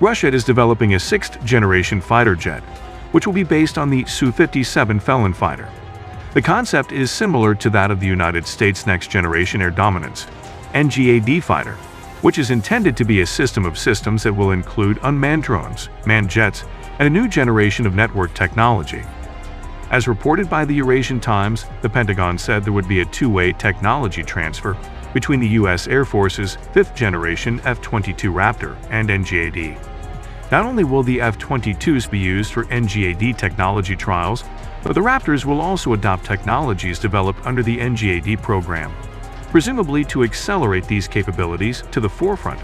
Russia is developing a sixth-generation fighter jet, which will be based on the Su-57 Felon fighter. The concept is similar to that of the United States' next-generation air dominance (NGAD) fighter, which is intended to be a system of systems that will include unmanned drones, manned jets, and a new generation of network technology. As reported by the Eurasian Times, the Pentagon said there would be a two-way technology transfer between the U.S. Air Force's 5th generation F-22 Raptor and NGAD. Not only will the F-22s be used for NGAD technology trials, but the Raptors will also adopt technologies developed under the NGAD program, presumably to accelerate these capabilities to the forefront,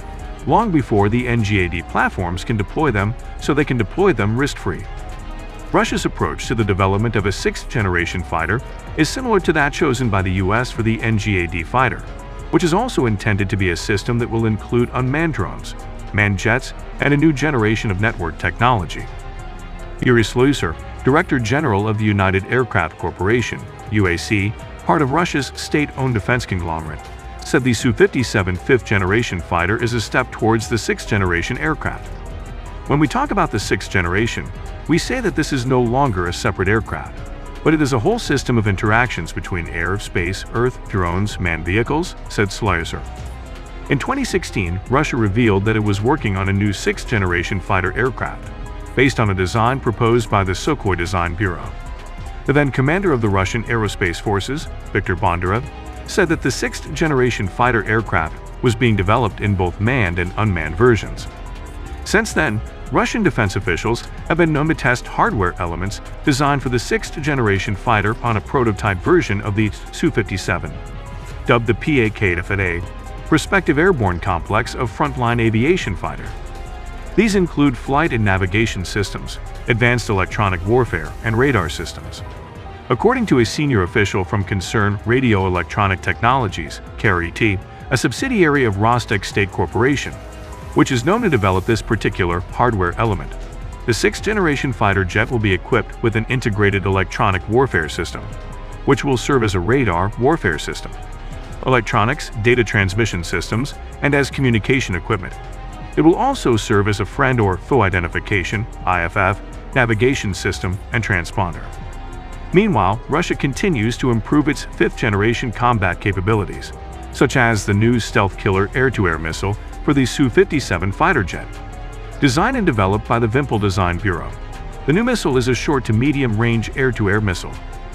long before the NGAD platforms can deploy them, so they can deploy them risk-free. Russia's approach to the development of a sixth-generation fighter is similar to that chosen by the U.S. for the NGAD fighter, which is also intended to be a system that will include unmanned drones, manned jets, and a new generation of network technology. Yuri Slyusar, Director General of the United Aircraft Corporation, UAC, part of Russia's state-owned defense conglomerate, said the Su-57 fifth-generation fighter is a step towards the sixth-generation aircraft. When we talk about the sixth generation, we say that this is no longer a separate aircraft, but it is a whole system of interactions between air, space, earth, drones, manned vehicles, said Slyusar. In 2016, Russia revealed that it was working on a new sixth-generation fighter aircraft, based on a design proposed by the Sukhoi Design Bureau. The then commander of the Russian Aerospace Forces, Viktor Bondarev, said that the sixth-generation fighter aircraft was being developed in both manned and unmanned versions. Since then, Russian defense officials have been known to test hardware elements designed for the sixth-generation fighter on a prototype version of the Su-57. Dubbed the pak to prospective airborne complex of frontline aviation fighter. These include flight and navigation systems, advanced electronic warfare, and radar systems. According to a senior official from Concern Radio-Electronic Technologies T, a subsidiary of Rostec State Corporation, which is known to develop this particular hardware element, the sixth-generation fighter jet will be equipped with an integrated electronic warfare system, which will serve as a radar warfare system, electronics, data transmission systems, and as communication equipment. It will also serve as a friend or foe identification (IFF), navigation system, and transponder. Meanwhile, Russia continues to improve its fifth-generation combat capabilities, such as the new stealth killer air-to-air missile for the Su-57 fighter jet. Designed and developed by the Vimpel Design Bureau, the new missile is a short to medium-range air-to-air missile,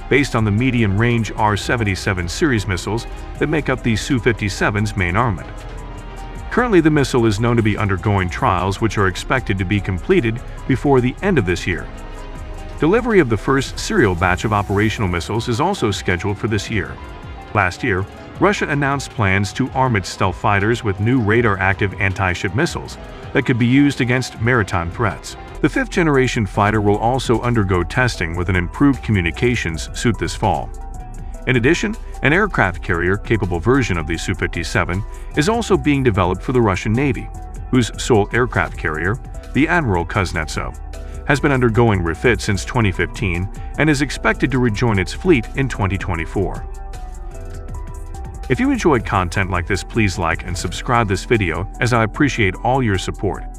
based on the medium-range R-77 series missiles that make up the Su-57's main armament. Currently, the missile is known to be undergoing trials which are expected to be completed before the end of this year. Delivery of the first serial batch of operational missiles is also scheduled for this year. Last year, Russia announced plans to arm its stealth fighters with new radar-active anti-ship missiles that could be used against maritime threats. The fifth-generation fighter will also undergo testing with an improved communications suit this fall. In addition, an aircraft carrier-capable version of the Su-57 is also being developed for the Russian Navy, whose sole aircraft carrier, the Admiral Kuznetsov, has been undergoing refit since 2015 and is expected to rejoin its fleet in 2024. If you enjoyed content like this, please like and subscribe this video, as I appreciate all your support.